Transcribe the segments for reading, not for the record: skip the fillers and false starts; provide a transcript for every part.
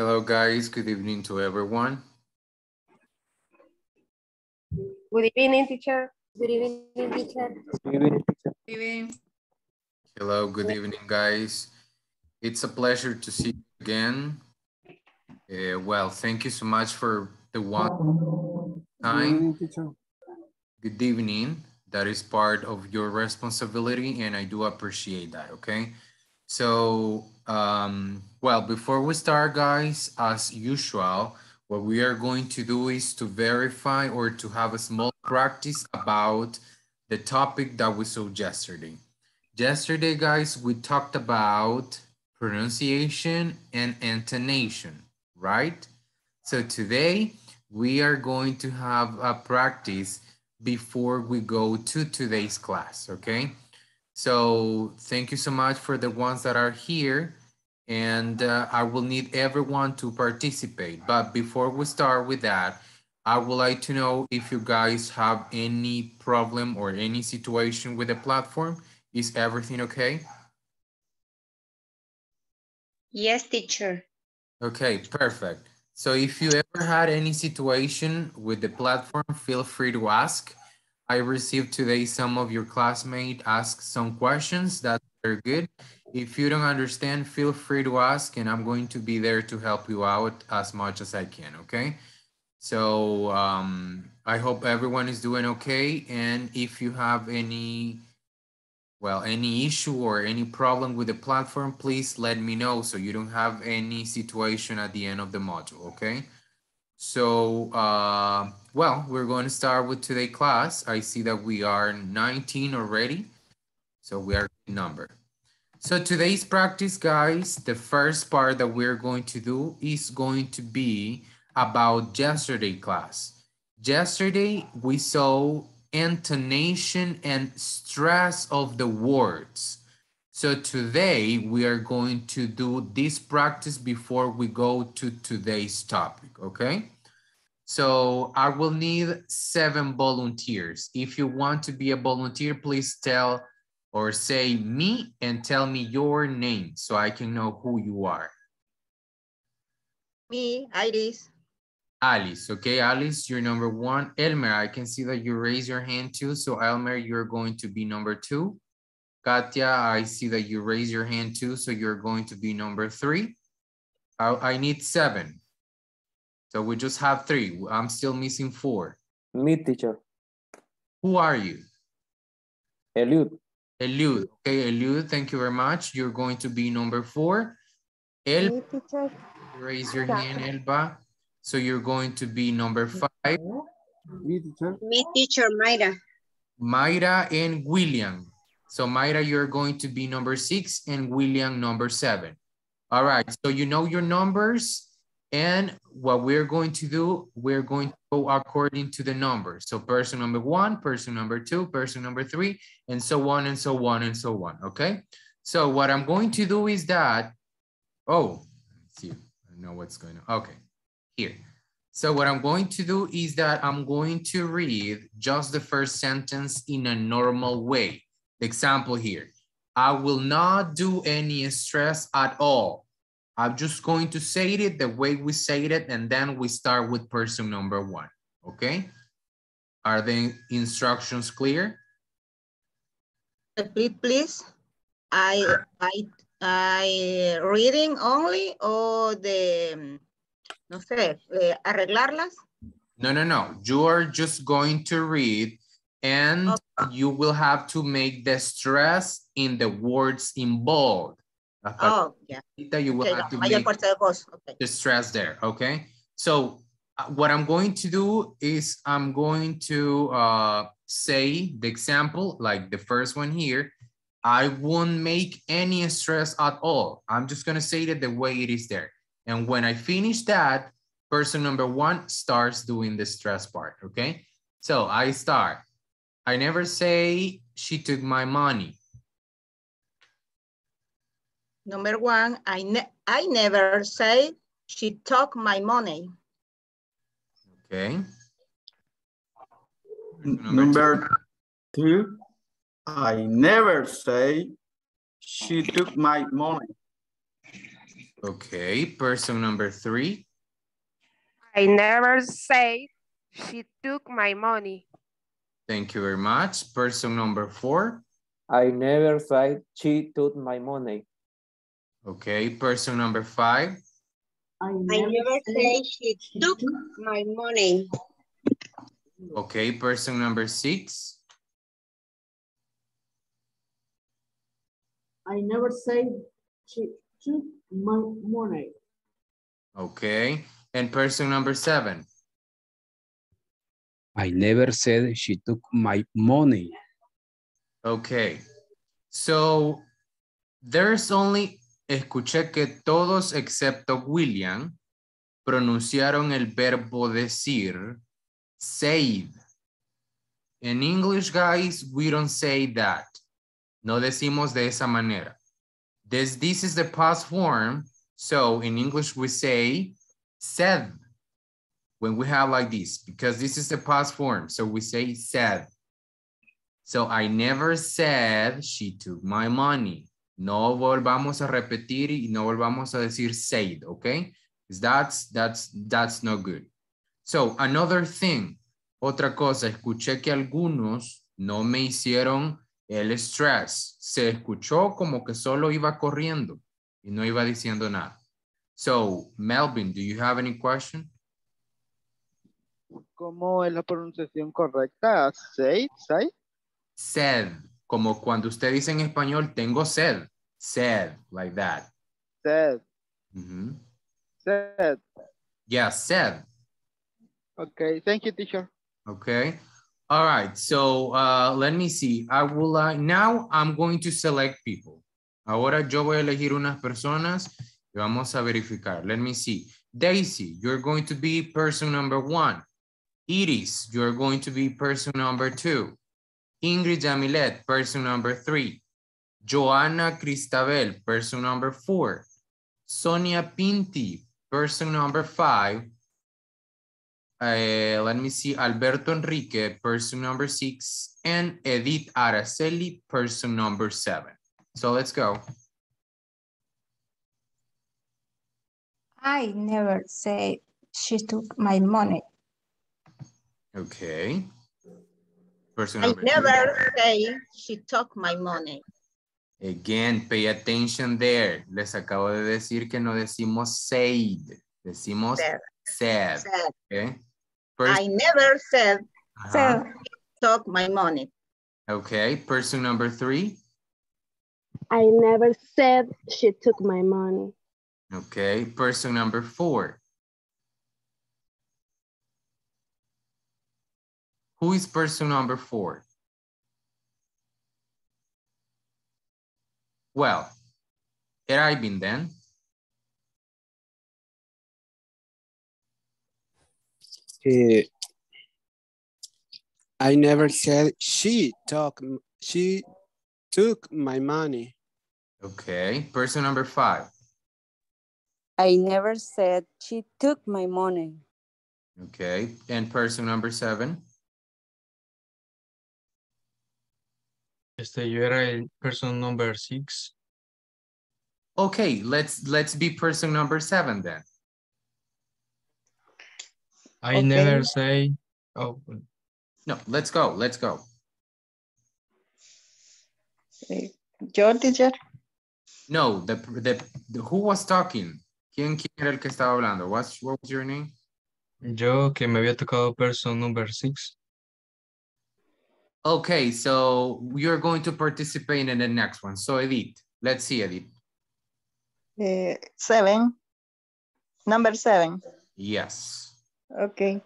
Hello guys, good evening to everyone. Good evening, teacher. Good evening, teacher. Good evening, teacher. Good evening. Hello, good evening, guys. It's a pleasure to see you again. Well, thank you so much for the one time. Good evening. That is part of your responsibility and I do appreciate that, okay? So, well, before we start, guys, as usual, what we are going to do is to verify or to have a small practice about the topic that we saw yesterday. Yesterday, guys, we talked about pronunciation and intonation, right? So today, we are going to have a practice before we go to today's class, okay? So thank you so much for the ones that are here. And I will need everyone to participate. But before we start with that, I would like to know if you guys have any problem or any situation with the platform. Is everything okay? Yes, teacher. Okay, perfect. So if you ever had any situation with the platform, feel free to ask. I received today some of your classmates ask some questions that are good. If you don't understand, feel free to ask and I'm going to be there to help you out as much as I can, okay? So I hope everyone is doing okay. And if you have any, well, any issue or any problem with the platform, please let me know so you don't have any situation at the end of the module, okay? So, well, we're going to start with today's class. I see that we are 19 already, so we are good number. So today's practice, guys, the first part that we're going to do is going to be about yesterday's class. Yesterday, we saw intonation and stress of the words. So today, we are going to do this practice before we go to today's topic, okay? So I will need 7 volunteers. If you want to be a volunteer, please tell or say me and tell me your name so I can know who you are. Me, Iris. Alice, okay, Alice, you're number 1. Elmer, I can see that you raise your hand too. So Elmer, you're going to be number 2. Katya, I see that you raise your hand too. So you're going to be number 3. I need 7. So we just have 3. I'm still missing 4. Me, teacher. Who are you? Eliud. Eliud, okay, Eliud, thank you very much. You're going to be number 4. Elba, raise your hand, Elba. So you're going to be number 5. Me, teacher. Me, teacher, Mayra. Mayra and William. So Mayra, you're going to be number 6 and William number 7. All right, so you know your numbers and what we're going to do, we're going to go according to the numbers. So person number 1, person number 2, person number 3, and so on and so on and so on, okay? So what I'm going to do is that, oh, let's see, I don't know what's going on, okay, here. So what I'm going to do is that I'm going to read just the first sentence in a normal way. The example here, I will not do any stress at all. I'm just going to say it the way we say it, and then we start with person number 1, okay? Are the instructions clear? Please, I reading only or the, no sé, arreglarlas? No, no, no, you are just going to read and okay. You will have to make the stress in the words involved. Oh, yeah. You will have to make the stress there, okay? So what I'm going to do is I'm going to say the example, like the first one here, I won't make any stress at all. I'm just gonna say that the way it is there. And when I finish that, person number 1 starts doing the stress part, okay? So I start. I never say she took my money. Number 1, I never say she took my money. Okay. Number two, I never say she took my money. Okay, person number 3. I never said she took my money. Thank you very much. Person number 4. I never said she took my money. Okay, person number 5. I never said she took my money. Okay, person number 6. I never said she took my money. Okay, and person number 7. I never said she took my money. Okay, so there's only, escuché que todos excepto William pronunciaron el verbo decir, said. In English, guys, we don't say that. No decimos de esa manera. This is the past form. So in English, we say said when we have like this, because this is the past form. So we say said. So I never said she took my money. No volvamos a repetir y no volvamos a decir said, okay? That's not good. So another thing, otra cosa, escuché que algunos no me hicieron el stress. Se escuchó como que solo iba corriendo y no iba diciendo nada. So, Melvin, do you have any question? ¿Cómo es la pronunciación correcta? Said, said. Sed, como cuando usted dice en español, tengo sed. Sed, like that. Sed. Mm-hmm. Sed. Yeah, sed. Okay, thank you, teacher. Okay. All right, so let me see. I will, now I'm going to select people. Ahora yo voy a elegir unas personas y vamos a verificar. Let me see. Daisy, you're going to be person number 1. Iris, you're going to be person number 2. Ingrid Jamilet, person number 3. Joanna Cristabel, person number 4. Sonia Pinti, person number 5. Let me see, Alberto Enrique, person number 6, and Edith Araceli, person number 7. So let's go. I never said she took my money. Okay. Person number 2. I never said she took my money. Again, pay attention there. Les acabo de decir que no decimos said, decimos said. Okay. First, I never said took my money. Okay, person number 3. I never said she took my money. Okay, person number 4. Who is person number 4? Well, had I been then? I never said she took my money. Okay, person number 5. I never said she took my money. Okay, and person number 7. You are person number 6. Okay, let's be person number 7 then. I never say, oh. No, let's go, let's go. Yo, teacher? No, the who was talking? ¿Quién era el que estaba hablando? What was your name? Yo, que me había tocado person number 6. Okay, so you're going to participate in the next one. So Edith, let's see Edith. 7, number 7. Yes. Okay,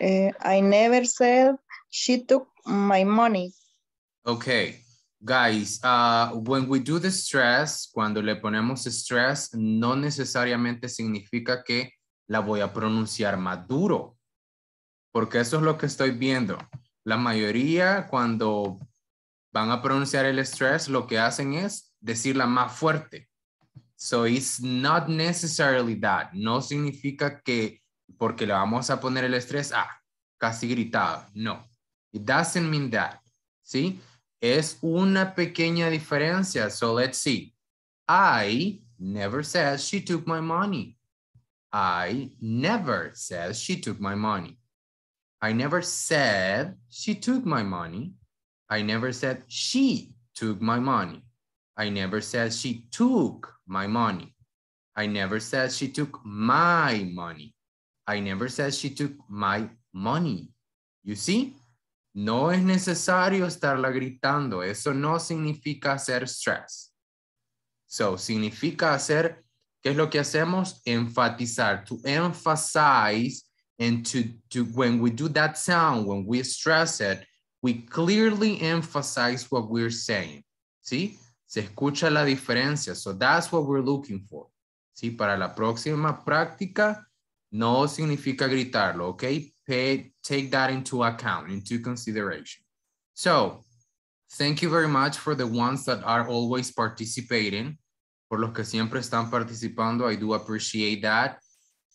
I never said she took my money. Okay, guys, when we do the stress, cuando le ponemos stress, no necesariamente significa que la voy a pronunciar más duro, porque eso es lo que estoy viendo. La mayoría cuando van a pronunciar el stress, lo que hacen es decirla más fuerte. So it's not necessarily that. No significa que porque le vamos a poner el estrés a casi gritado. No, it doesn't mean that. ¿Sí? Es una pequeña diferencia. So let's see. I never says she took my money. I never says she took my money. I never said she took my money. I never said she took my money. I never said she took my money. I never said she took my money. I never said she took my money. You see? No es necesario estarla gritando. Eso no significa hacer stress. So, significa hacer, ¿qué es lo que hacemos? Enfatizar, to emphasize, and to when we do that sound, when we stress it, we clearly emphasize what we're saying. ¿Sí? Se escucha la diferencia. So, that's what we're looking for. ¿Sí? Para la próxima práctica, no significa gritarlo, ¿ok? Take that into account, into consideration. So, thank you very much for the ones that are always participating. Por los que siempre están participando, I do appreciate that.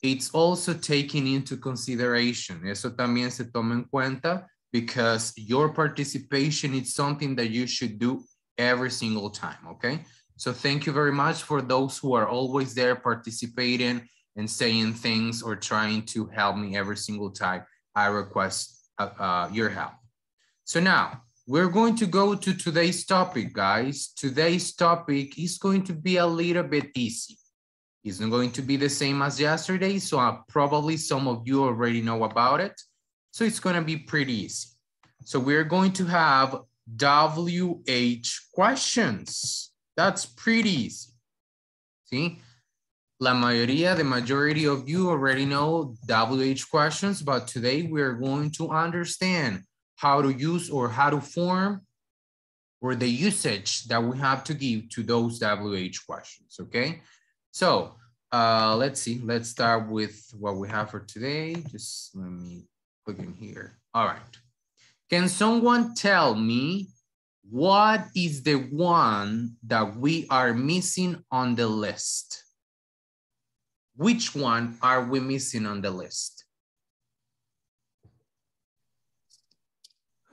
It's also taken into consideration. Eso también se toma en cuenta because your participation is something that you should do every single time, okay? So thank you very much for those who are always there participating and saying things or trying to help me every single time I request your help. So now we're going to go to today's topic, guys. Today's topic is going to be a little bit easy. It's not going to be the same as yesterday, so probably some of you already know about it. So it's going to be pretty easy. So we're going to have WH questions. That's pretty easy. See? La mayoría, the majority of you already know WH questions, but today we are going to understand how to use or how to form or the usage that we have to give to those WH questions, okay? So let's see, let's start with what we have for today. Just let me click in here. All right. Can someone tell me what is the one that we are missing on the list? Which one are we missing on the list?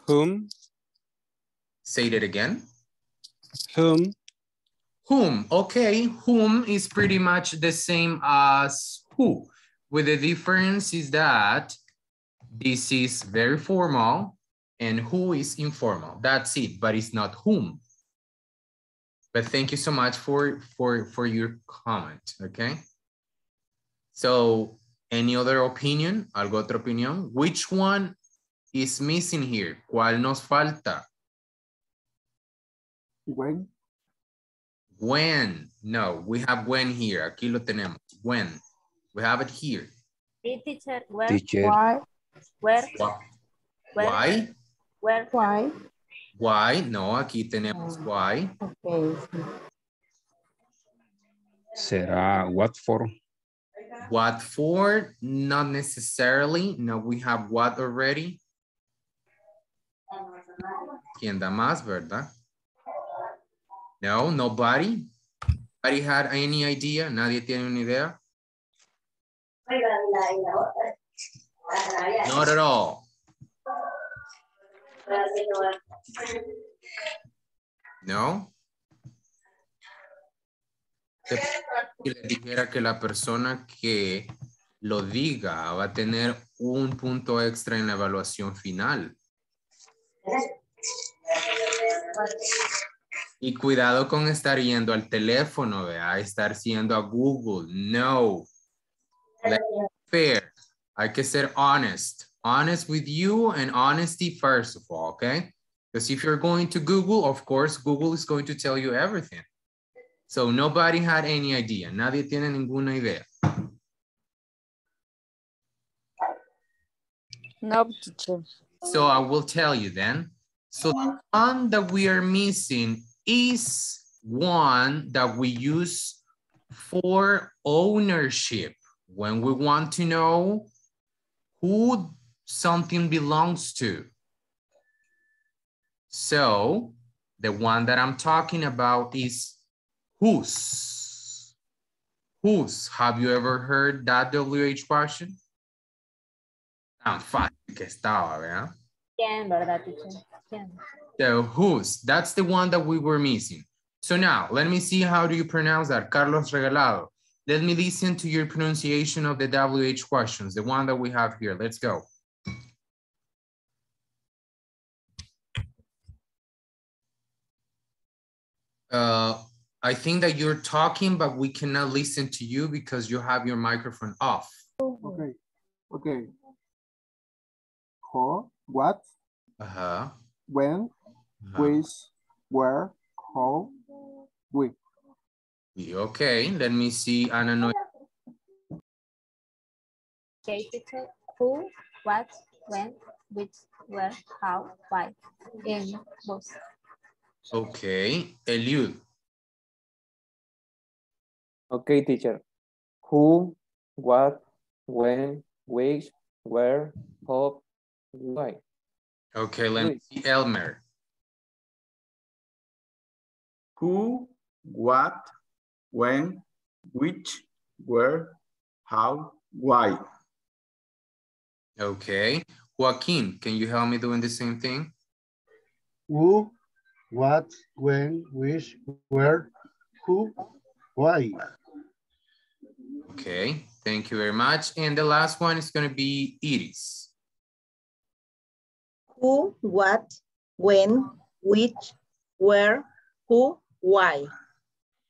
Whom? Say that again. Whom? Whom, okay. Whom is pretty much the same as who, with the difference is that this is very formal and who is informal. That's it, but it's not whom. But thank you so much for your comment, okay? So, any other opinion? ¿Algo otra opinión? Which one is missing here? ¿Cuál nos falta? When. When. No, we have when here. Aquí lo tenemos. When. We have it here. Teacher, where? Teacher. Why? Where? Why? Where? Why? Why? No, aquí tenemos why. Okay. Será what for? What for? Not necessarily. No, we have what already. ¿Quién da más, verdad? No, nobody. Nobody had any idea. Nadie tiene una idea. Not at all. No. Si le dijera que la persona que lo diga va a tener un punto extra en la evaluación final. Y cuidado con estar yendo al teléfono, ¿vea? Estar yendo a Google. No. Let's be fair. Hay que ser honest. Honest with you and honesty first of all, okay? Because if you're going to Google, of course, Google is going to tell you everything. So nobody had any idea. Nadie tiene ninguna idea. No, teacher. So I will tell you then. So the one that we are missing is one that we use for ownership. When we want to know who something belongs to. So the one that I'm talking about is whose? Whose? Have you ever heard that WH question? Tan fácil que estaba, ¿verdad? ¿Quién, verdad, teacher? ¿Quién? So whose? That's the one that we were missing. So now, let me see how do you pronounce that, Carlos Regalado. Let me listen to your pronunciation of the WH questions, the one that we have here. Let's go. I think that you're talking, but we cannot listen to you because you have your microphone off. Okay, okay. How, what, when, which, where, how, with. Okay, let me see, Ana Noelia. Okay, teacher, who, what, when, which, where, how, why, in both. Okay, Eliud. Okay, teacher. Who, what, when, which, where, how, why. Okay, let me see, Elmer. Who, what, when, which, where, how, why. Okay, Joaquin, can you help me doing the same thing? Who, what, when, which, where, who, why. Okay, thank you very much. And the last one is going to be Iris. Who, what, when, which, where, who, why.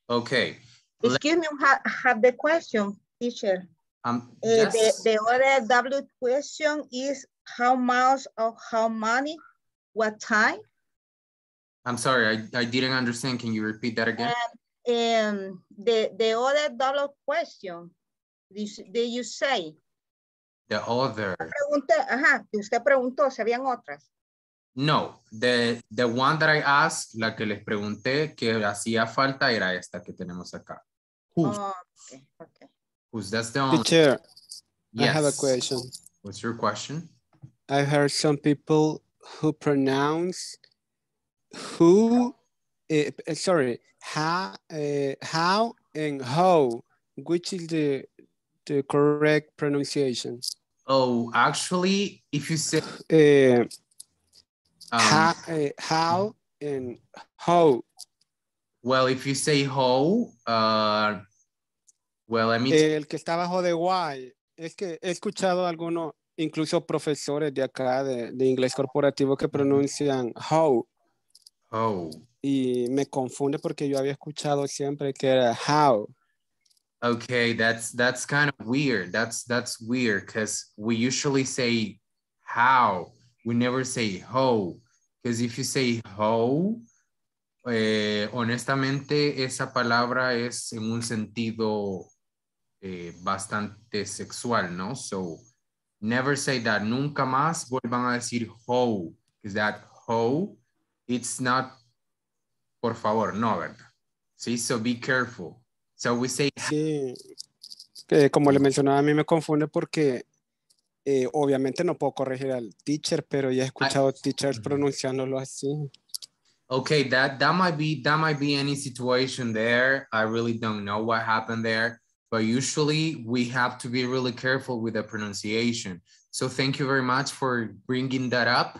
Okay. Excuse me, have the question, teacher. The other W question is how much or how many, what time? I'm sorry, I didn't understand. Can you repeat that again? The other double question, did you say? The other. Ajá, que usted preguntó, ¿se habían otras? No, the one that I asked, la que les pregunté que hacía falta era esta que tenemos acá. Who's? Oh, okay, okay. Who's, that's the only. Teacher, yes. I have a question. What's your question? I heard some people who pronounce who, sorry, how and how, which is the correct pronunciation? Oh, actually, if you say how and how. Well, if you say how, well, I mean. El que está bajo de why. Es que he escuchado algunos, incluso profesores de acá de inglés corporativo que pronuncian how. Oh. Y me confunde porque yo había escuchado siempre que era how. Okay, that's kind of weird. That's weird because we usually say how. We never say how. Because if you say how, honestamente esa palabra es en un sentido bastante sexual, ¿no? So never say that. Nunca más vuelvan a decir how. Because that how, it's not, por favor, no, ¿verdad? Sí, so be careful. So we say... Sí, como le mencionaba, a mí me confunde porque obviamente no puedo corregir al teacher, pero ya he escuchado teachers pronunciándolo así. Okay, that might be any situation there. I really don't know what happened there, but usually we have to be really careful with the pronunciation. So thank you very much for bringing that up.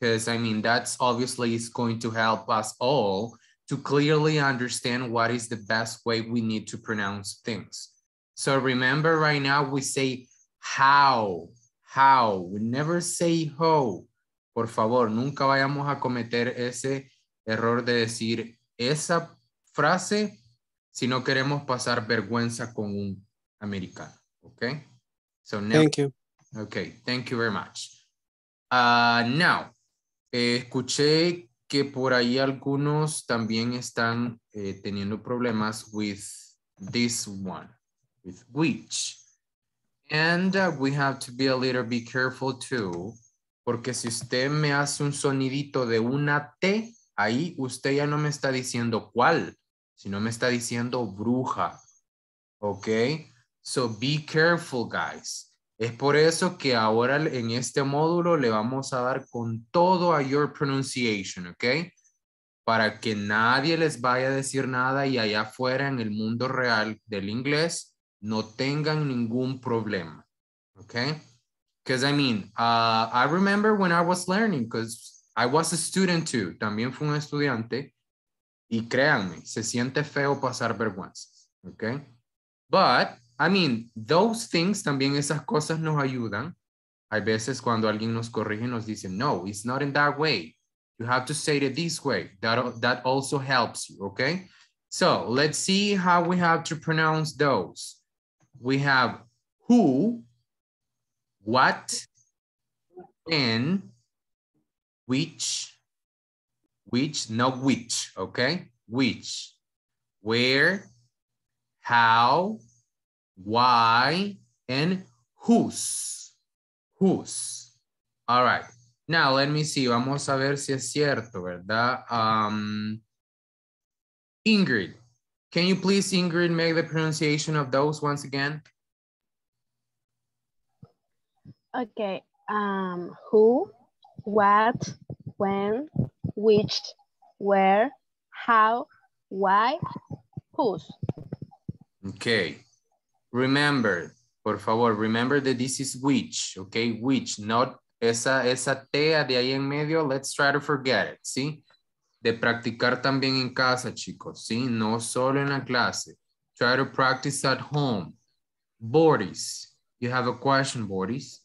Because I mean, that's obviously is going to help us all to clearly understand what is the best way we need to pronounce things. So remember right now we say how, we never say how. Por favor, nunca vayamos a cometer ese error de decir esa frase si no queremos pasar vergüenza con un americano, okay? So now, thank you. Okay, thank you very much. Now, escuché que por ahí algunos también están teniendo problemas with this one, with which. And we have to be a little bit careful too, porque si usted me hace un sonidito de una T, ahí usted ya no me está diciendo cuál, sino me está diciendo bruja, ¿ok? So be careful, guys. Es por eso que ahora en este módulo le vamos a dar con todo a your pronunciation, ¿ok? Para que nadie les vaya a decir nada y allá afuera en el mundo real del inglés no tengan ningún problema, ¿ok? Because I mean, I remember when I was learning, because I was a student too, también fui un estudiante, Y créanme, se siente feo pasar vergüenza. Okay? But, I mean, those things, también esas cosas nos ayudan. Hay veces cuando alguien nos corrige, nos dicen, no, it's not in that way. You have to say it this way. That also helps you, okay? So let's see how we have to pronounce those. We have who, what, when, which, not which, okay? Which, where, how, why, and whose, whose. All right, now let me see, vamos a ver si es cierto, ¿verdad? Ingrid, can you please, Ingrid, make the pronunciation of those once again? Okay, who, what, when, which, where, how, why, whose. Okay, remember, por favor, remember that this is which, okay, which, not esa tea de ahí en medio, let's try to forget it, ¿sí? De practicar también en casa, chicos, ¿sí? No solo en la clase. Try to practice at home. Boris, you have a question, Boris?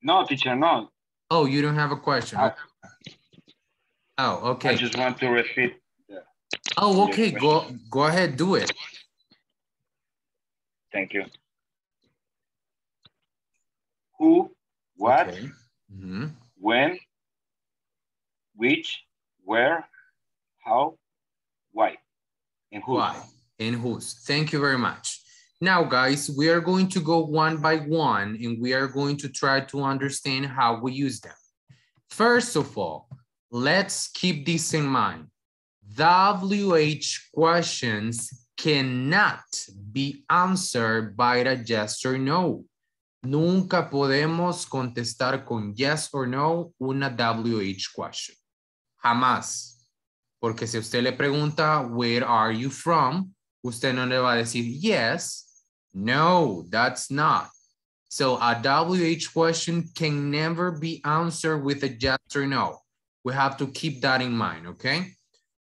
No, teacher, no. Oh, you don't have a question. Oh, okay. I just want to repeat. Oh, okay, go ahead, do it. Thank you. Who, what, okay. Mm-hmm. When, which, where, how, why, and who. Why and whose. Thank you very much. Now, guys, we are going to go one by one, and we are going to try to understand how we use them. First of all, let's keep this in mind. WH questions cannot be answered by a yes or no. Nunca podemos contestar con yes or no una WH question. Jamás. Porque si usted le pregunta, where are you from? Usted no le va a decir yes. No, that's not. So a WH question can never be answered with a yes or no. We have to keep that in mind, okay?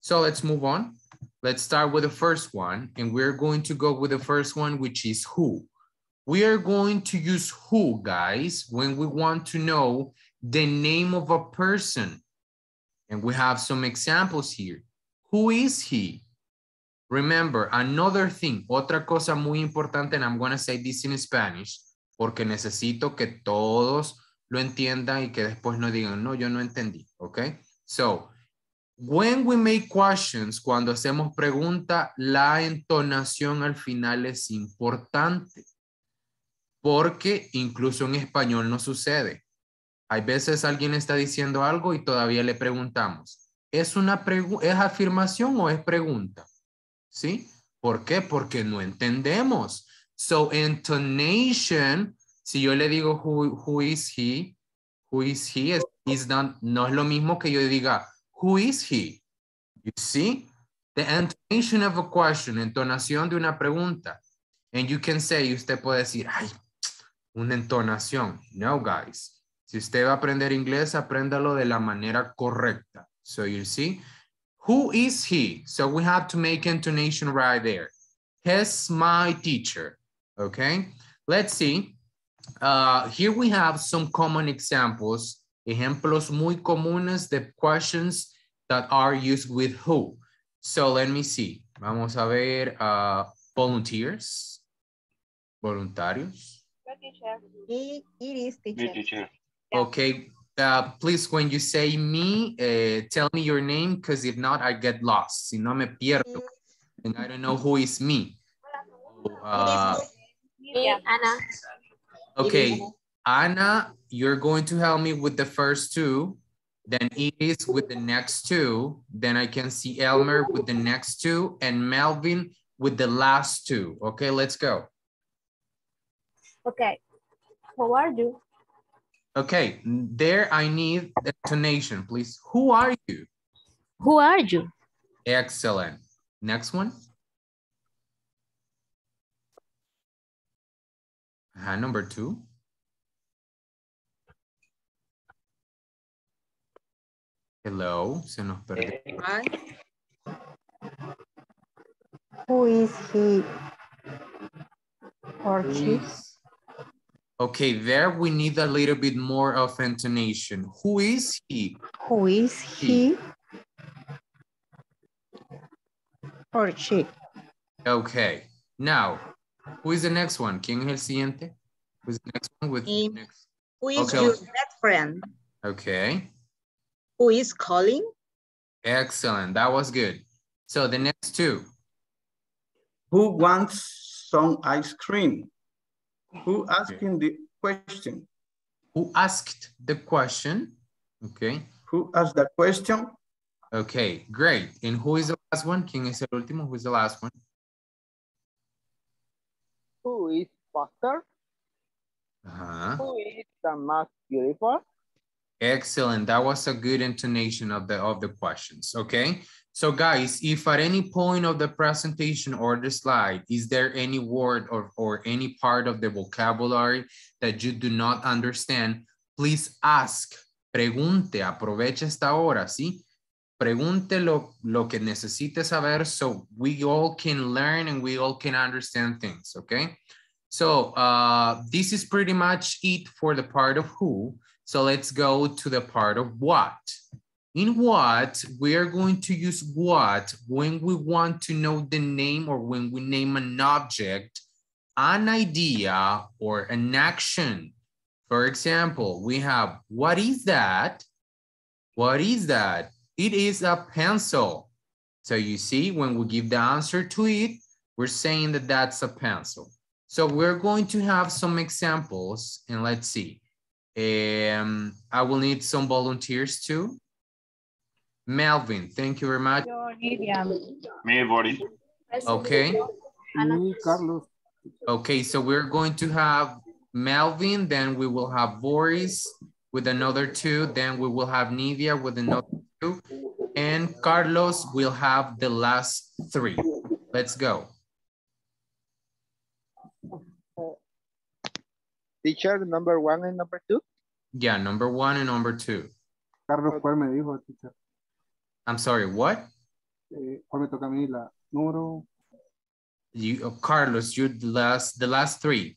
So let's move on. Let's start with the first one. And we're going to go with the first one, which is who. We are going to use who, guys, when we want to know the name of a person. And we have some examples here. Who is he? Remember, another thing, otra cosa muy importante, and I'm going to say this in Spanish, porque necesito que todos lo entiendan y que después no digan, no, yo no entendí, okay? So, when we make questions, cuando hacemos pregunta, la entonación al final es importante. Porque incluso en español no sucede. Hay veces alguien está diciendo algo y todavía le preguntamos. ¿Es afirmación o es pregunta? ¿Sí? ¿Por qué? Porque no entendemos. So, intonation, si yo le digo who is he, is not, no es lo mismo que yo diga, who is he? You see? The intonation of a question, entonación de una pregunta. And you can say, usted puede decir, ay, una entonación. No, guys. Si usted va a aprender inglés, apréndalo de la manera correcta. So you see, who is he? So we have to make intonation right there. He's my teacher, okay? Let's see. Here we have some common examples. Ejemplos muy comunes de questions that are used with who. So let me see. Vamos a ver volunteers, voluntarios. It is teacher. Okay, please, when you say me, tell me your name, because if not, I get lost. Si no me pierdo, and I don't know who is me. Anna. Okay, Anna, you're going to help me with the first two, then it is with the next two, then I can see Elmer with the next two, and Melvin with the last two. Okay, let's go. Okay, who are you? Okay, there I need intonation, please. Who are you? Who are you? Excellent. Next one. Number two. Hello, se nos perdió. Who is he or she? Okay, there we need a little bit more of intonation. Who is he? Who is he or she? Okay, now, who is the next one? ¿Quién es el siguiente? Who is the next one? With the next? Who is okay. Your best friend? Okay. Who is calling? Excellent, that was good. So the next two. Who wants some ice cream? Who asking the question? Who asked the question? Okay. Who asked the question? Okay, great. And who is the last one? ¿Quién es el último? Who is the last one? Who is faster? Uh-huh. Who is the most beautiful? Excellent. That was a good intonation of the questions. Okay. So guys, if at any point of the presentation or the slide, is there any word or any part of the vocabulary that you do not understand, please ask. Pregunte, aproveche esta hora, ¿sí? Pregunte lo que necesite saber so we all can learn and we all can understand things, okay? So this is pretty much it for the part of who. So let's go to the part of what. In what, we are going to use what when we want to know the name or when we name an object, an idea, or an action. For example, we have, what is that? What is that? It is a pencil. So you see, when we give the answer to it, we're saying that that's a pencil. So we're going to have some examples, and let's see. I will need some volunteers too. Melvin, thank you very much. Me, buddy. Okay. Me, Carlos. Okay, so we're going to have Melvin, then we will have Boris with another two, then we will have Nidia with another two, and Carlos will have the last three. Let's go. Teacher, number one and number two? Yeah, number one and number two. Carlos, ¿cuál me dijo, teacher? I'm sorry, what? ¿Cuál me toca a mí la número? You, Carlos, you the last three.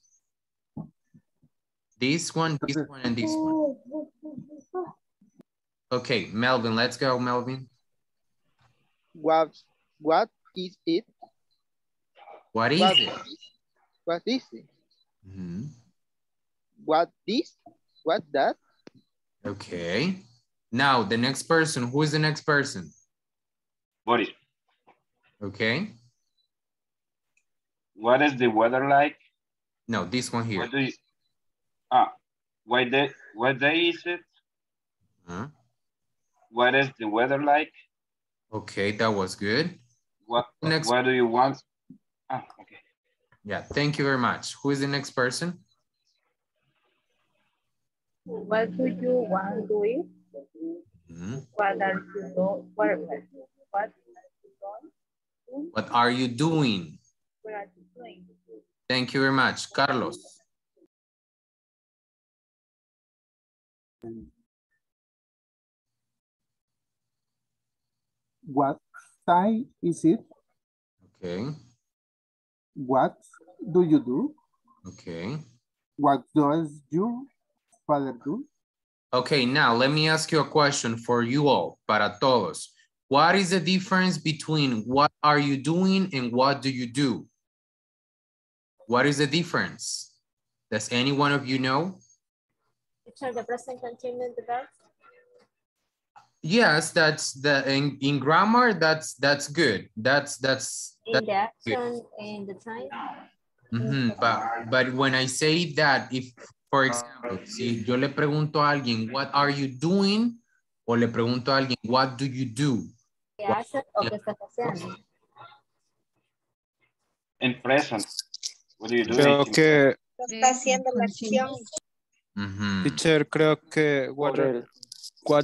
This one, this one, and this one. Okay, Melvin, let's go, Melvin. What is it? What is it? What is it? Mm-hmm. What this? What that? Okay. Now the next person. Who is the next person? Boris. Okay. What is the weather like? No, this one here. What day is it? Huh? What is the weather like? Okay, that was good. What do you want? Okay. Yeah. Thank you very much. Who is the next person? What do you want to eat? Mm-hmm. What are you doing? Thank you very much. Carlos. What time is it? Okay. What do you do? Okay. What does you Father, okay, now let me ask you a question for you all, para todos. What is the difference between what are you doing and what do you do? What is the difference? Does any one of you know? The present continuous the verb? Yes, that's the in grammar. That's good. That's in the action and the time. Mm-hmm, but when I say that, if for example, si yo le pregunto a alguien, what are you doing? O le pregunto a alguien, what do you do? ¿Qué haces o qué estás haciendo? En present. What do you do? Creo que... Está haciendo la acción. Mm-hmm. Teacher, creo que what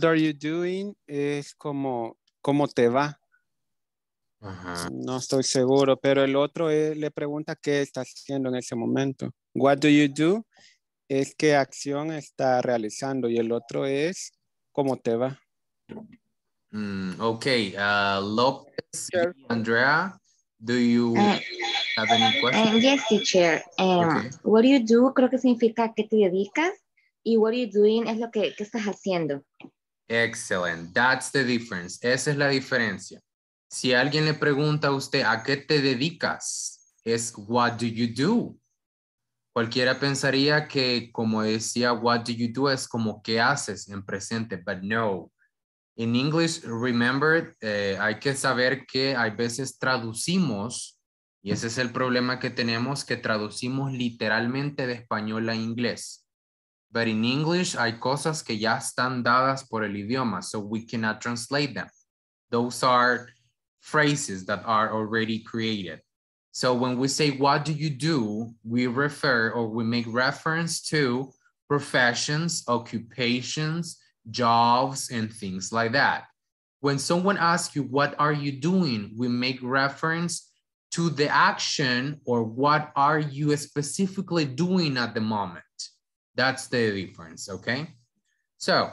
are you doing es como, ¿cómo te va? Uh-huh. No estoy seguro, pero el otro le pregunta qué estás haciendo en ese momento. What do you do? Es qué acción está realizando y el otro es cómo te va. Okay, Lopez, sure. Andrea, do you have any questions? Yes, teacher. Okay. What do you do? Creo que significa ¿qué te dedicas? Y what are you doing es lo que ¿qué estás haciendo? Excellent. That's the difference. Esa es la diferencia. Si alguien le pregunta a usted ¿a qué te dedicas? Es what do you do? Cualquiera pensaría que como decía what do you do es como ¿qué haces? En presente, but no. In English, remember, hay que saber que hay veces traducimos, y ese es el problema que tenemos, que traducimos literalmente de español a inglés. But in English, hay cosas que ya están dadas por el idioma, so we cannot translate them. Those are phrases that are already created. So when we say, what do you do? We refer or we make reference to professions, occupations, jobs and things like that. When someone asks you, what are you doing? We make reference to the action or what are you specifically doing at the moment? That's the difference, okay? So,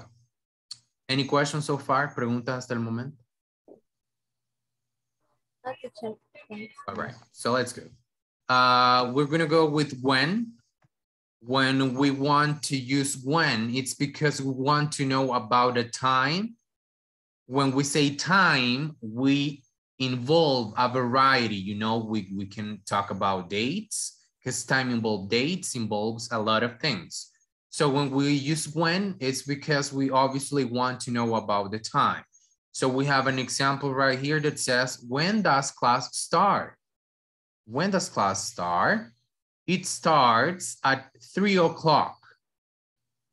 any questions so far? Preguntas hasta el momento? All right, so let's go. We're gonna go with when. When we want to use when, it's because we want to know about a time. When we say time, we involve a variety. You know, we can talk about dates because time involves dates, involves a lot of things. So when we use when, it's because we obviously want to know about the time. So we have an example right here that says, when does class start? When does class start? It starts at 3 o'clock.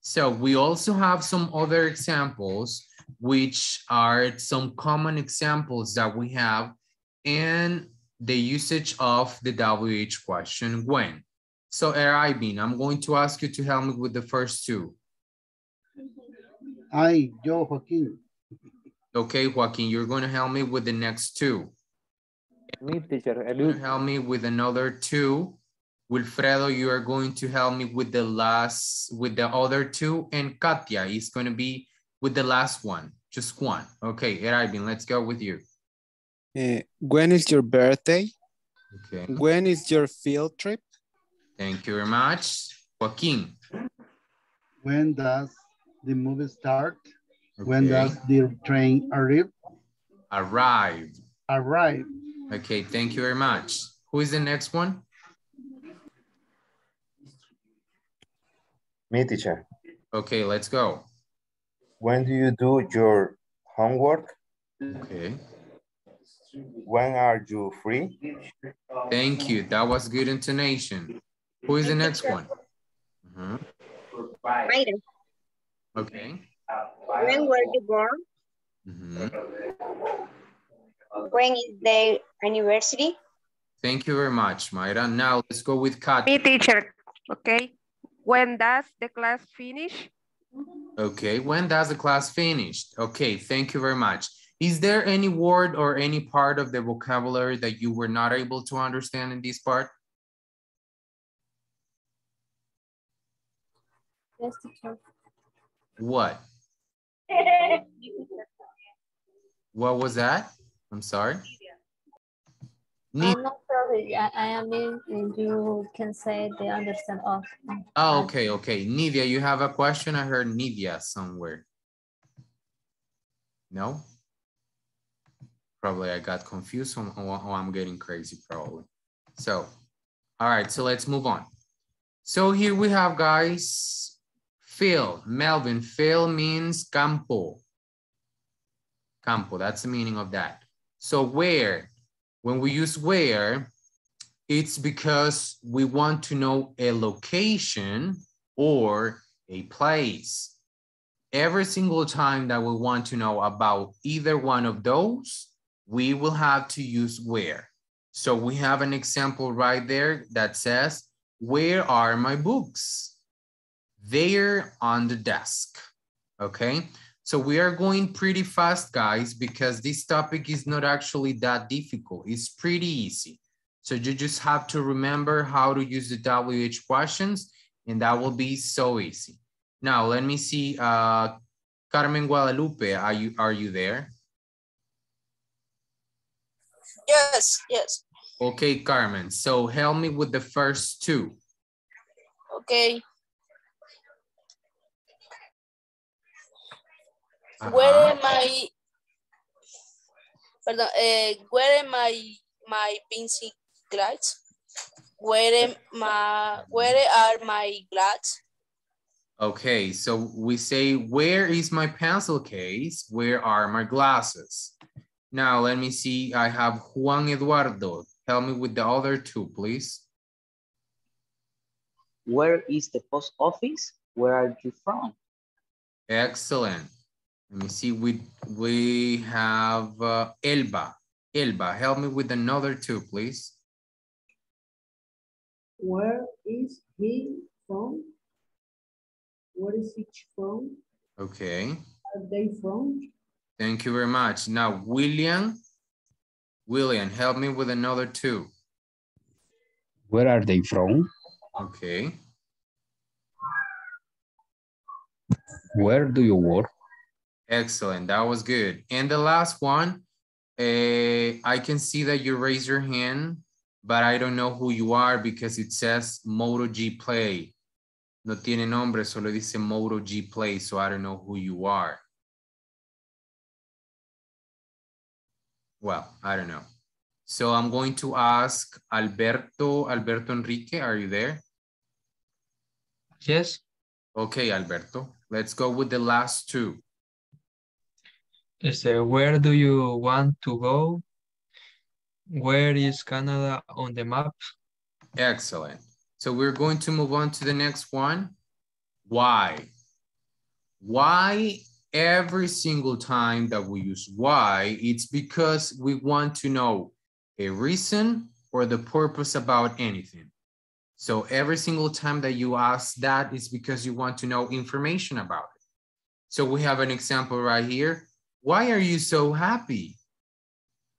So we also have some other examples, which are some common examples that we have in the usage of the WH question when. So Eribin, I'm going to ask you to help me with the first two. Hi, yo, Joaquin. Okay, Joaquin, you're going to help me with the next two. Me, teacher. Help me with another two. Wilfredo, you are going to help me with the last, with the other two, and Katia is going to be with the last one, just one. Okay, Eribin, let's go with you. When is your birthday? Okay. When is your field trip? Thank you very much. Joaquin. When does the movie start? Okay. When does the train arrive? Arrive. Okay, thank you very much. Who is the next one? Me, teacher. Okay, let's go. When do you do your homework? Okay. When are you free? Thank you. That was good intonation. Who is the next one? Uh-huh. Writer. Okay. When were you born? Mm-hmm. When is the anniversary? Thank you very much, Mayra. Now let's go with Kat. Me, teacher. Okay. When does the class finish? Okay, when does the class finish? Okay, thank you very much. Is there any word or any part of the vocabulary that you were not able to understand in this part? Yes, teacher. What? What was that? I'm sorry. I'm not sorry. I mean, you can say they understand of. Oh, okay, okay. Nidia, you have a question? I heard Nidia somewhere. No? Probably I got confused or I'm getting crazy probably. So, all right, so let's move on. So here we have, guys, field. Melvin, field means campo. Campo, that's the meaning of that. So where? When we use where, it's because we want to know a location or a place. Every single time that we want to know about either one of those, we will have to use where. So we have an example right there that says, where are my books? They're on the desk, okay? So we are going pretty fast, guys, because this topic is not actually that difficult. It's pretty easy. So you just have to remember how to use the WH questions, and that will be so easy. Now, let me see. Carmen Guadalupe, are you there? Yes, yes. Okay, Carmen. So help me with the first two. Okay. Where are my pencil glass? Where are my glass? Okay, so we say, where is my pencil case? Where are my glasses? Now, let me see. I have Juan Eduardo. Help me with the other two, please. Where is the post office? Where are you from? Excellent. Let me see. We have Elba. Elba, help me with another two, please. Where is he from? Where is each from? Okay. Are they from? Thank you very much. Now, William. William, help me with another two. Where are they from? Okay. Where do you work? Excellent. That was good. And the last one, I can see that you raise your hand, but I don't know who you are because it says MotoG Play. No tiene nombre, solo dice MotoG Play, so I don't know who you are. Well, I don't know. So I'm going to ask Alberto. Alberto Enrique, are you there? Yes. Okay, Alberto. Let's go with the last two. Where do you want to go? Where is Canada on the map? Excellent. So we're going to move on to the next one. Why? Why? Every single time that we use why, it's because we want to know a reason or the purpose about anything. So every single time that you ask that, it's because you want to know information about it. So we have an example right here. Why are you so happy?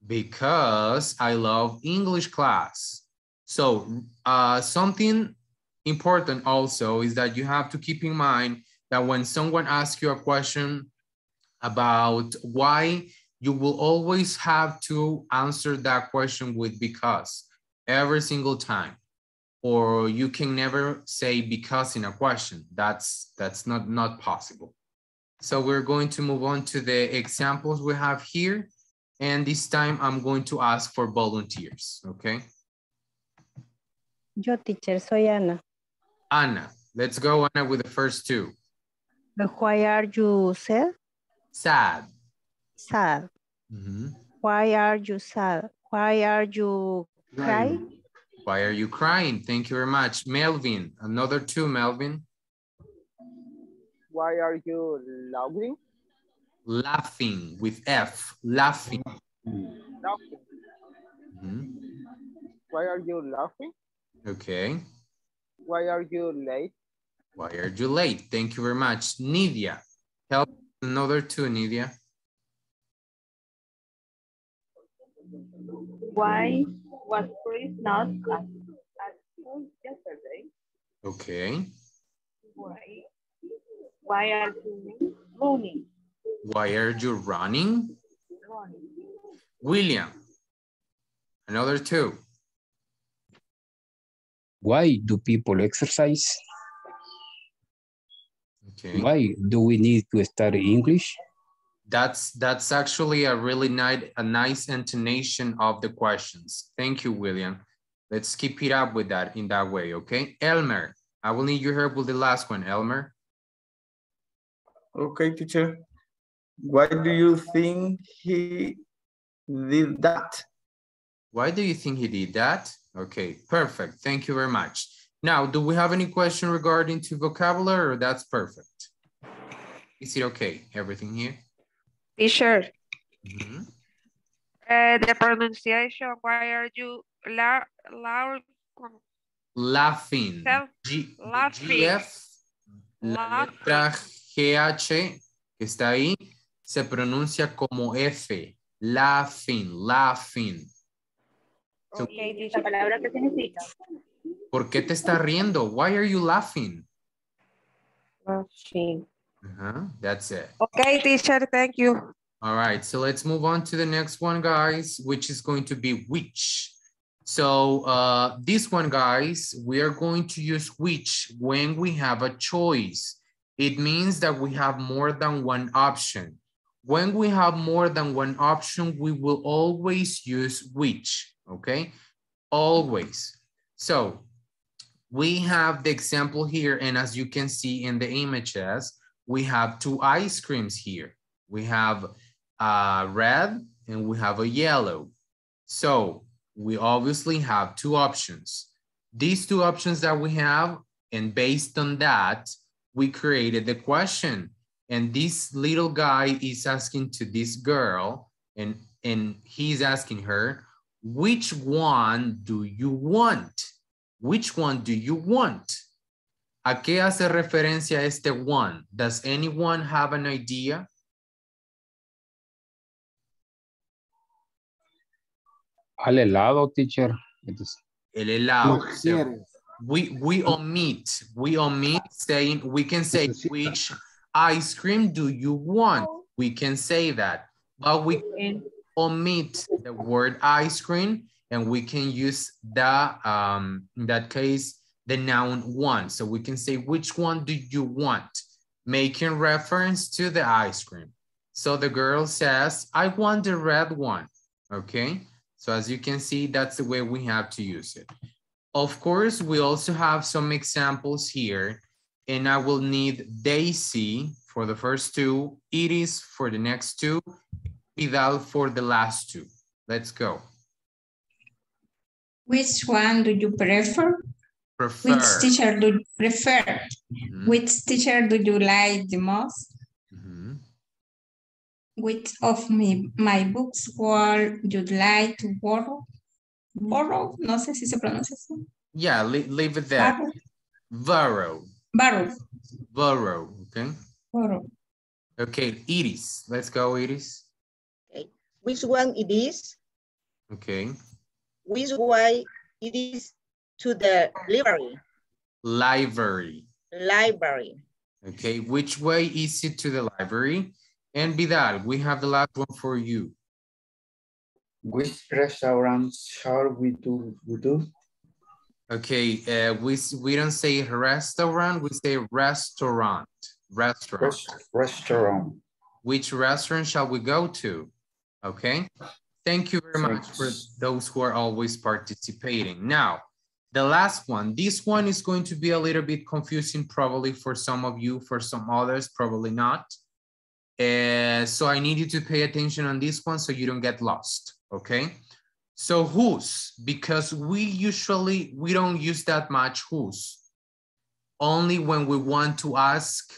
Because I love English class. So something important also is that you have to keep in mind that when someone asks you a question about why, you will always have to answer that question with because every single time. Or you can never say because in a question. That's not possible. So we're going to move on to the examples we have here. And this time I'm going to ask for volunteers, okay? Yo, teacher, soy Ana. Ana, let's go, Ana, with the first two. Why are you sad? Sad. Sad. Mm-hmm. Why are you sad? Why are you crying? Why are you crying? Thank you very much. Melvin, another two, Melvin. Why are you laughing? Laughing with F, laughing. Laughing. Mm-hmm. Why are you laughing? Okay. Why are you late? Why are you late? Thank you very much. Nidia, help another two, Nidia. Why was Chris not at school yesterday? Okay. Why are you running? Why are you running? William, another two. Why do people exercise? Okay. Why do we need to study English? That's actually a really nice intonation of the questions. Thank you, William. Let's keep it up with that in that way, okay? Elmer, I will need your help with the last one, Elmer. Okay, teacher. Why do you think he did that? Why do you think he did that? Okay, perfect. Thank you very much. Now, do we have any question regarding to vocabulary or that's perfect? Is it okay, everything here? Sure. Mm-hmm. The pronunciation, why are you laughing? La letra GH que está ahí se pronuncia como F. Laughing, laughing. So, okay, ¿esa palabra qué significa? ¿Por qué te estás riendo? Why are you laughing? Laughing. That's it. Okay, teacher, thank you. All right, so let's move on to the next one, guys, which is going to be which. So this one, guys, we are going to use which when we have a choice. It means that we have more than one option. When we have more than one option, we will always use which, okay? Always. So we have the example here, and as you can see in the images, we have two ice creams here. We have a red and we have a yellow. So we obviously have two options. These two options that we have, and based on that, we created the question. And this little guy is asking to this girl, and he's asking her, which one do you want? Which one do you want? ¿A qué hace referencia este one? Does anyone have an idea? Al helado, teacher. El helado. So we omit saying, we can say which ice cream do you want? We can say that, but we can omit the word ice cream and we can use the, in that case, the noun one. So we can say, which one do you want? Making reference to the ice cream. So the girl says, I want the red one, okay? So as you can see, that's the way we have to use it. Of course, we also have some examples here. And I will need Daisy for the first two, Iris for the next two, Vidal for the last two. Let's go. Which one do you prefer? Prefer. Which teacher do you prefer? Mm-hmm. Which teacher do you like the most? Mm-hmm. Which of my books would you like to borrow? Borrow? No sé si se pronuncia así. Yeah, leave it there. Borrow. Burrow, okay. Burrow. Okay, Iris. Let's go, Iris. Okay. Which one it is? Okay. Which way it is to the library? Library. Library. Okay, which way is it to the library? And Vidal, we have the last one for you. Which restaurant shall we do? Okay, we don't say restaurant, we say restaurant. Restaurant. Which restaurant shall we go to? Okay, thank you very much for those who are always participating. Now, the last one, this one is going to be a little bit confusing probably for some of you, for some others, probably not. So I need you to pay attention on this one so you don't get lost, okay? So whose, because we don't use that much whose. Only when we want to ask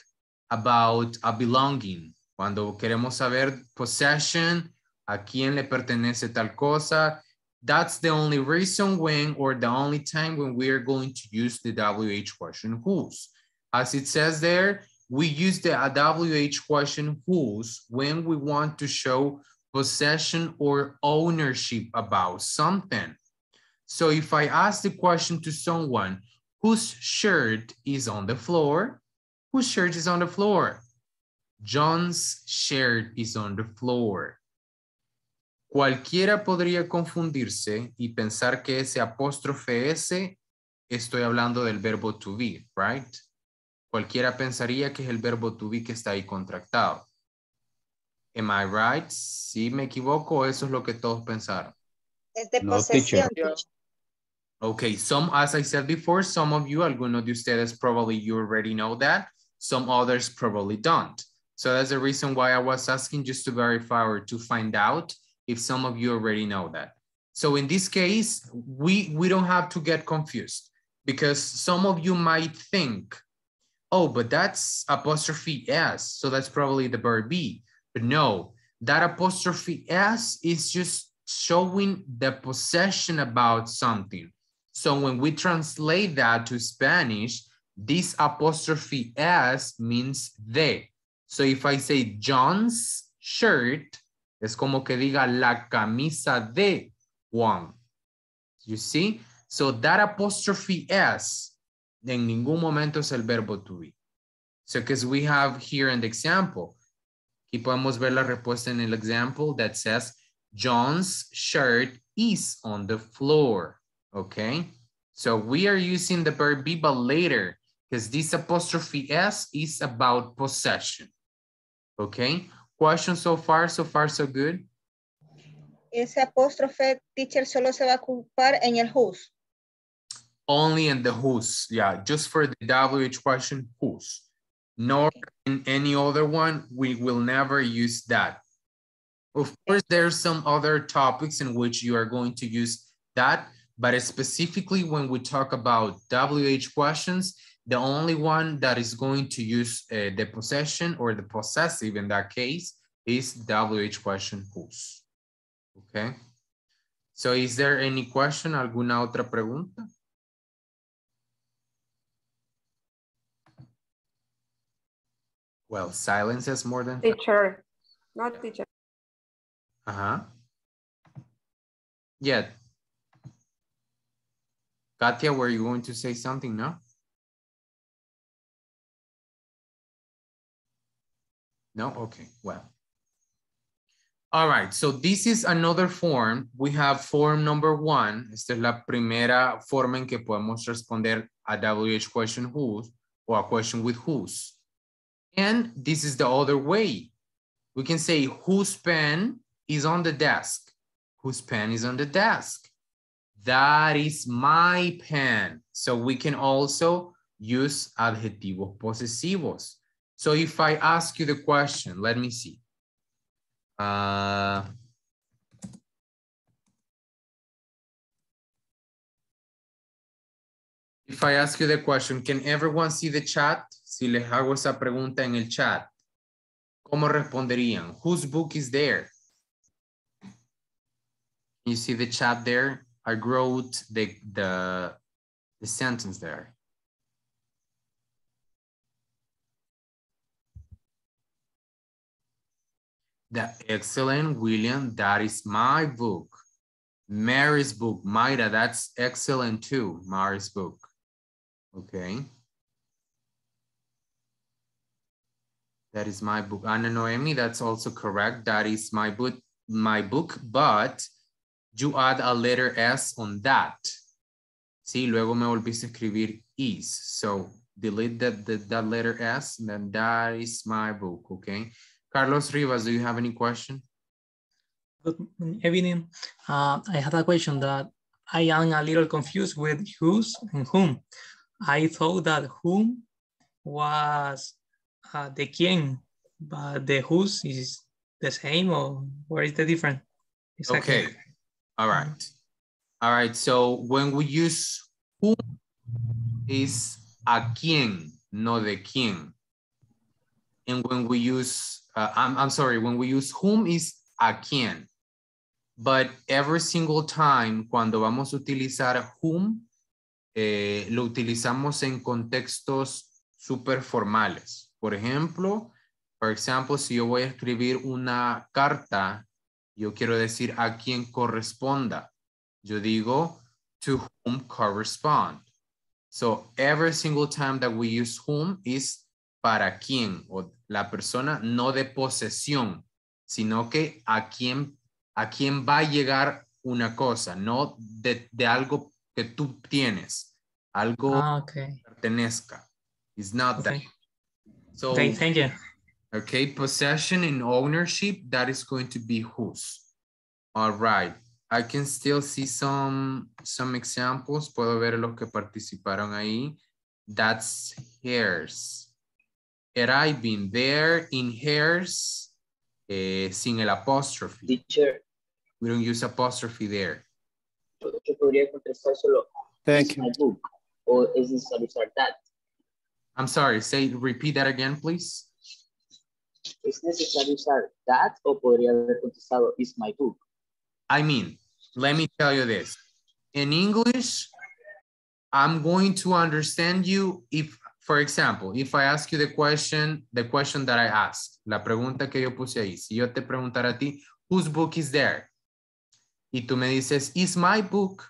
about a belonging. Cuando queremos saber possession, a quién le pertenece tal cosa. That's the only reason when, or the only time when we are going to use the WH question whose. As it says there, we use the WH question whose when we want to show possession or ownership about something. So if I ask the question to someone, whose shirt is on the floor? Whose shirt is on the floor? John's shirt is on the floor. Cualquiera podría confundirse y pensar que ese apóstrofe S, estoy hablando del verbo to be, right? Cualquiera pensaría que es el verbo to be que está ahí contractado. Am I right? Si me equivoco, eso es lo que todos pensaron. Es de posesión. Okay, as I said before, some of you, algunos de ustedes, probably you already know that. Some others probably don't. So that's the reason why I was asking just to verify or to find out if some of you already know that. So in this case, we don't have to get confused because some of you might think, oh, but that's apostrophe S, so that's probably the verb be. But no, that apostrophe S is just showing the possession about something. So when we translate that to Spanish, this apostrophe S means de. So if I say John's shirt, es como que diga la camisa de Juan. You see? So that apostrophe S, en ningún momento es el verbo to be. So because we have here an example. Aquí podemos ver la respuesta en el example that says, John's shirt is on the floor, okay? So we are using the verb be, but later, because this apostrophe S is about possession, okay? Question so far so good? Ese apóstrofe, teacher, solo se va a ocupar en el whose. Only in the whose, yeah, just for the WH question, whose. Nor in any other one, we will never use that. Of course, there are some other topics in which you are going to use that, but specifically when we talk about WH questions, the only one that is going to use the possession or the possessive in that case is WH question whose. Okay, so is there any question? ¿Alguna otra pregunta? Well, silence is more than... Teacher, not teacher. Uh-huh. Yeah. Katia, were you going to say something, no? No? Okay, well. All right, so this is another form. We have form number one. Esta es la primera forma en que podemos responder a WH question whose or a question with whose. And this is the other way. We can say whose pen is on the desk. Whose pen is on the desk? That is my pen. So we can also use adjetivos posesivos. So if I ask you the question, let me see. If I ask you the question, can everyone see the chat? Si les hago esa pregunta en el chat, ¿cómo responderían? Whose book is there? You see the chat there? I wrote the sentence there. That excellent, William. That is my book. Mary's book. Maida, that's excellent too. Mary's book. Okay. That is my book. Ana Noemi, that's also correct. That is my book, but you add a letter S on that. Sí, luego me volviste a escribir is. So delete that letter S, and then that is my book, okay? Carlos Rivas, do you have any question? Good evening. I had a question that I am a little confused with whose and whom. I thought that whom was the quien, but the whose is the same, or where is the difference? Exactly. Okay. All right. All right. So when we use whom, is a quien, no de quien. And when we use, I'm sorry, when we use whom is a quien. But every single time cuando vamos a utilizar whom, lo utilizamos en contextos super formales. Por ejemplo, si yo voy a escribir una carta, yo quiero decir a quién corresponda. Yo digo to whom correspond. So every single time that we use whom is para quién, o la persona no de posesión, sino que a quién va a llegar una cosa, no de algo que tú tienes, algo que pertenezca. It's not that. So, okay, thank you. Okay, possession and ownership, that is going to be whose. All right, I can still see some examples. Puedo ver los que participaron ahí. That's hers. Had I been there in hers, sin el apostrophe. Teacher. We don't use apostrophe there. Yo podría contestar solo, thank you. My book, or is it necessary that? I'm sorry, repeat that again, please. ¿Es necesario usar that o podría haber contestado is my book? I mean, let me tell you this. In English, I'm going to understand you if, for example, if I ask you the question that I asked, la pregunta que yo puse ahí, si yo te preguntara a ti, whose book is there? Y tú me dices, is my book.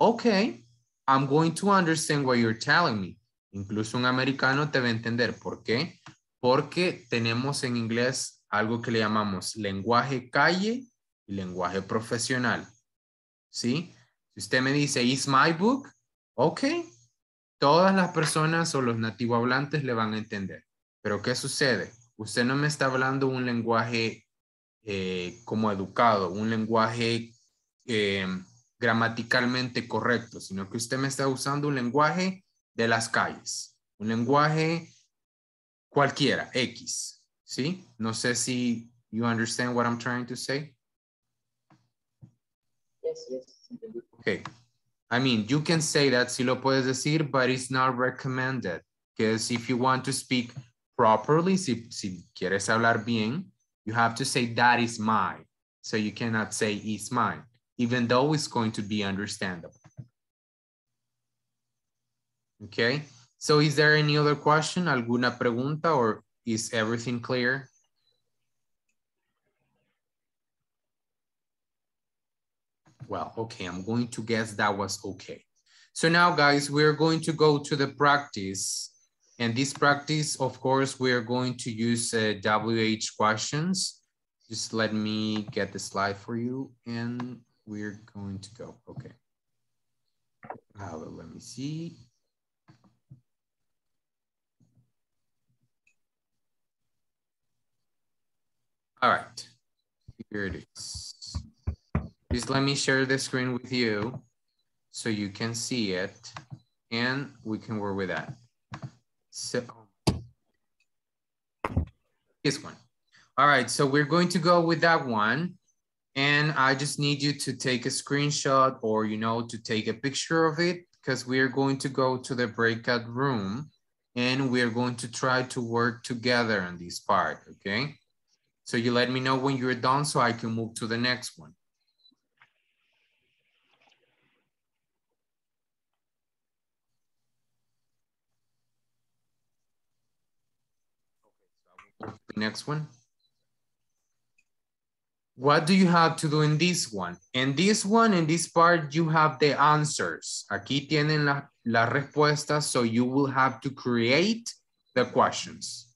Okay, I'm going to understand what you're telling me. Incluso un americano te va a entender. ¿Por qué? Porque tenemos en inglés algo que le llamamos lenguaje calle y lenguaje profesional. ¿Sí? Si usted me dice, is my book, ok, todas las personas o los nativohablantes le van a entender. Pero ¿qué sucede? Usted no me está hablando un lenguaje como educado, un lenguaje gramaticalmente correcto, sino que usted me está usando un lenguaje de las calles, un lenguaje cualquiera, X, ¿sí? No sé si you understand what I'm trying to say. Yes, yes. Okay. I mean, you can say that, si lo puedes decir, but it's not recommended. Because if you want to speak properly, si quieres hablar bien, you have to say that is mine. So you cannot say is mine, even though it's going to be understandable. Okay, so is there any other question? ¿Alguna pregunta? Or is everything clear? Well, okay, I'm going to guess that was okay. So now, guys, we're going to go to the practice. And this practice, of course, we're going to use WH questions. Just let me get the slide for you and we're going to go, okay. Let me see. All right, here it is. Please let me share the screen with you so you can see it and we can work with that. So this one. All right, so we're going to go with that one. And I just need you to take a screenshot or, you know, to take a picture of it because we are going to go to the breakout room and we are going to try to work together on this part, okay? So you let me know when you're done so I can move to the next one. The next one. What do you have to do in this one? In this one, in this part, you have the answers. Aquí tienen las respuestas, so you will have to create the questions.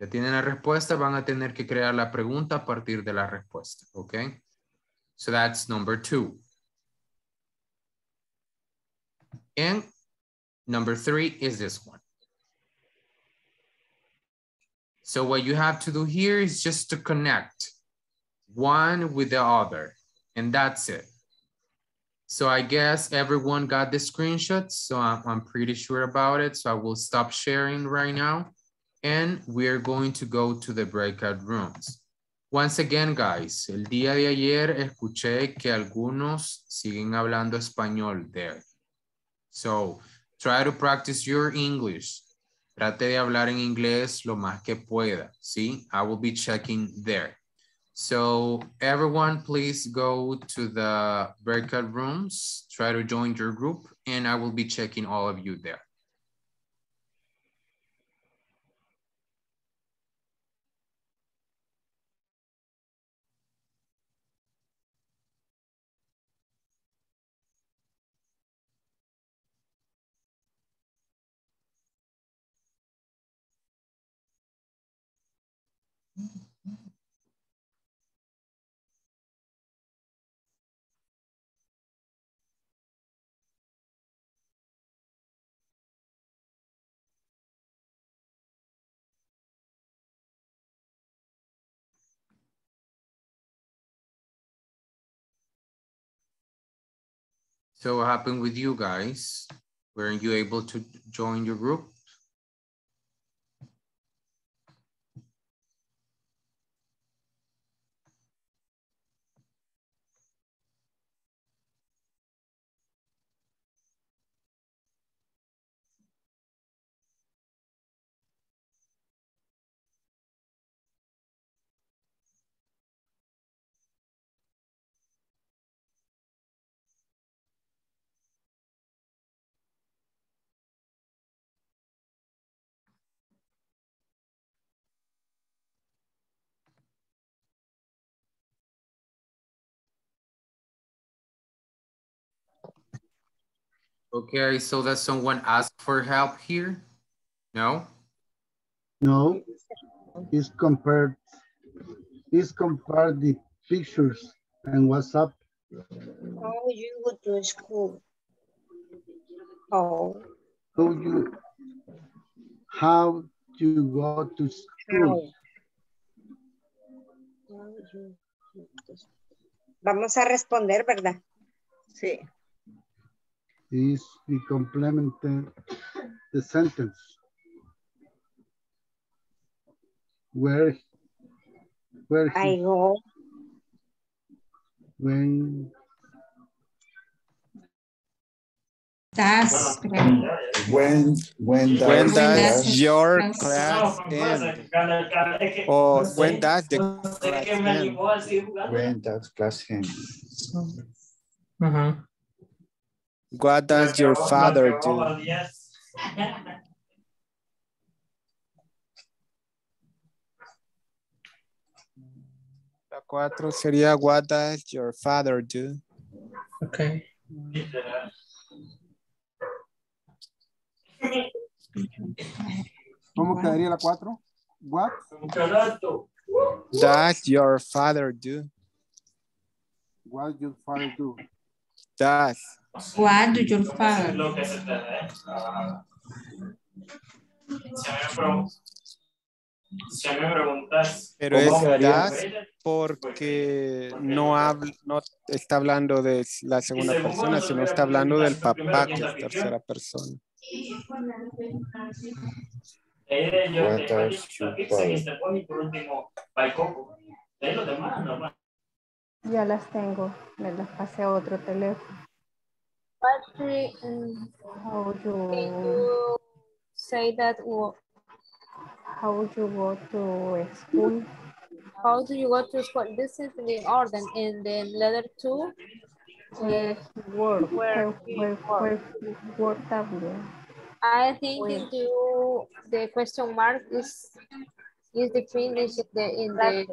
Ya tienen la respuesta, van a tener que crear la pregunta a partir de la respuesta, okay? So that's number 2. And number 3 is this one. So what you have to do here is just to connect one with the other, and that's it. So I guess everyone got the screenshots, so I'm pretty sure about it, so I will stop sharing right now. And we're going to go to the breakout rooms. Once again, guys, el día de ayer escuché que algunos siguen hablando español there. So try to practice your English. Trate de hablar en inglés lo más que pueda, ¿sí? I will be checking there. So everyone, please go to the breakout rooms. Try to join your group, and I will be checking all of you there. So what happened with you guys? Weren't you able to join your group? Okay, I saw that someone asked for help here. No? No, it's compared is compare the pictures and WhatsApp. How you go to school? How? How you go to school? Vamos a responder, ¿verdad? Sí. Is we complement the sentence. Where I go. When that's when does your class end? Or when does the class end? When does class end? Uh-huh. What does your father do? La cuatro sería, what does your father do? Okay. ¿Cómo quedaría la cuatro? What? Does your father do? What does your father do? Does. What do your father do? Pero es das porque no está hablando de la segunda persona, sino está hablando del papá, que es tercera persona. Ya las tengo, me las pasé a otro teléfono. How you say that? How you go to school? How do you go to school? This is the order in the letter 2. Word table. I think the question mark is the finish in the.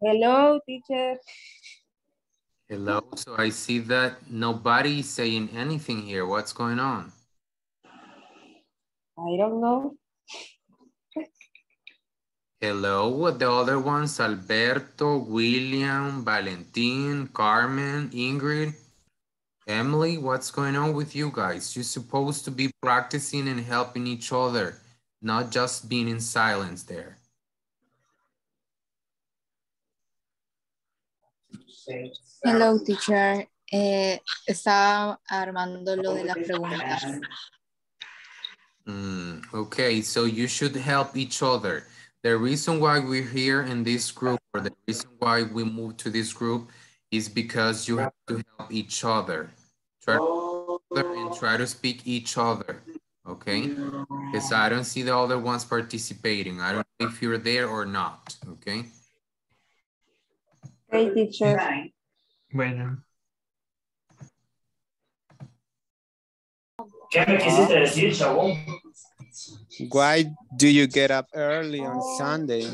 Hello, teacher. Hello. So I see that nobody's saying anything here. What's going on? I don't know. Hello, the other ones, Alberto, William, Valentin, Carmen, Ingrid, Emily. What's going on with you guys? You're supposed to be practicing and helping each other, not just being in silence there. Hello, teacher. Estaba armando lo de las preguntas. Okay, so you should help each other. The reason why we're here in this group, or the reason why we moved to this group, is because you have to help each other. Try to help each other and try to speak each other, okay? Because I don't see the other ones participating. I don't know if you're there or not, okay? Hey, teacher. Bueno. Why do you get up early on Sunday?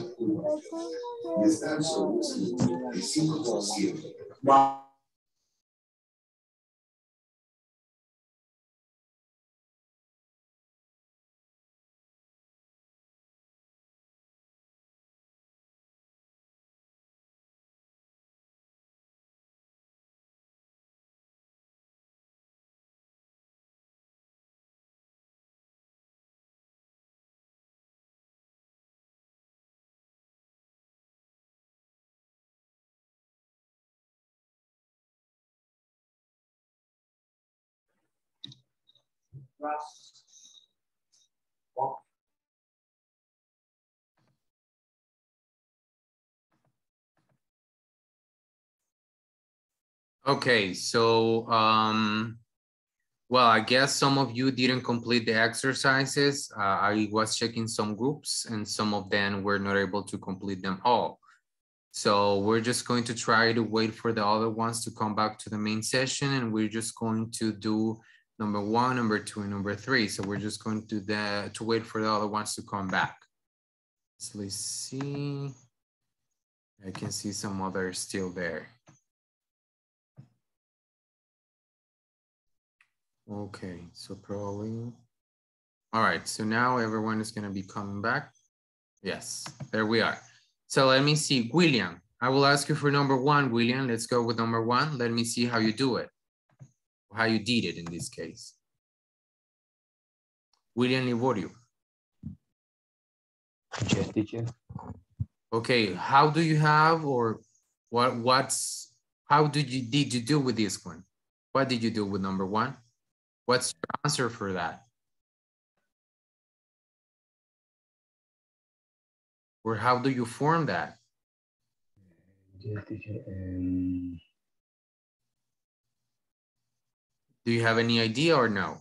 Okay, so, well, I guess some of you didn't complete the exercises. I was checking some groups and some of them were not able to complete them all. So we're just going to try to wait for the other ones to come back to the main session, and we're just going to do number 1, number 2, and number 3. So we're just going to wait for the other ones to come back. So let's see. I can see some others still there. Okay, so probably, all right, so now everyone is gonna be coming back. Yes, there we are. So let me see, William, I will ask you for number one, William, let's go with number one. Let me see how you do it, how you did it in this case. William Liborio. Yes, teacher. Okay, how do you have, or how did you do with this one? What did you do with number one? What's your answer for that? Or how do you form that? Yes, teacher. Do you have any idea or no?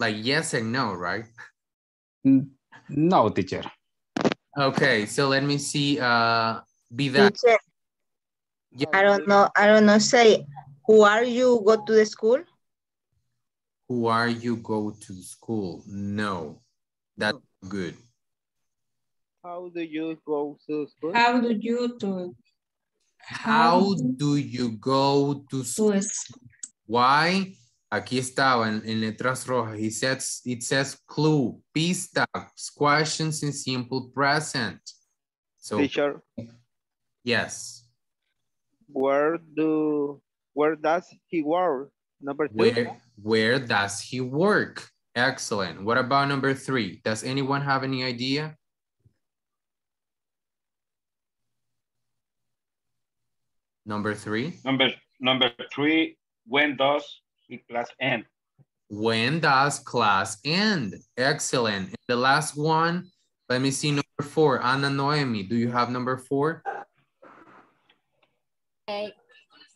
Like yes and no, right? No, teacher. Okay, so let me see. Be that. Teacher, yeah. I don't know. Say, who are you go to the school? Who are you go to school? No, that's good. How do you go to school? How do you go to school? Why? Aquí estaba en letras rojas. It says clue, pista, questions in simple present. So, teacher. Yes. Where does he work? Number two. Where does he work? Excellent. What about number three? Does anyone have any idea? Number three. Number three. When does class end? When does class end? Excellent. And the last one. Let me see number four. Anna Noemi. Do you have number four?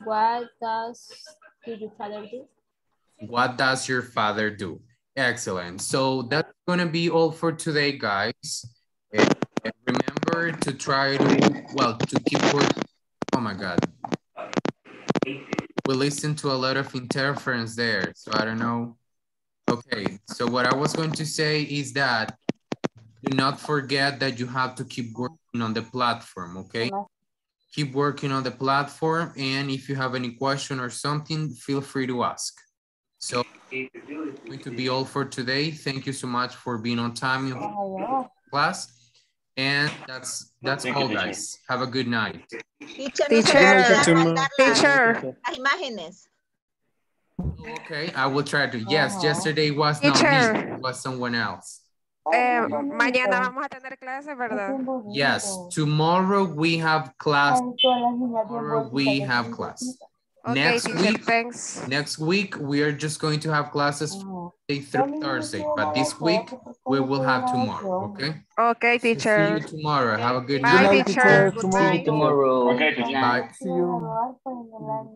What does your father do? What does your father do? Excellent. So that's gonna be all for today, guys. And remember to try to keep working. Oh my God. We listened to a lot of interference there, so I don't know. Okay, so what I was going to say is that do not forget that you have to keep working on the platform, okay? Keep working on the platform, and if you have any question or something, feel free to ask. So it's going to be all for today. Thank you so much for being on time in class. And that's all, guys. Have a good night. Teacher. Okay, I will try to. Yes, yesterday was not me, it was someone else. Mañana vamos a tener clases, ¿verdad? Yes, tomorrow we have class. Okay, next week, we are just going to have classes through Thursday, but this week we will have tomorrow, okay? Okay, teacher. See you tomorrow. Have a good night. Bye, teacher. See you tomorrow. Okay, teacher. Bye. See you.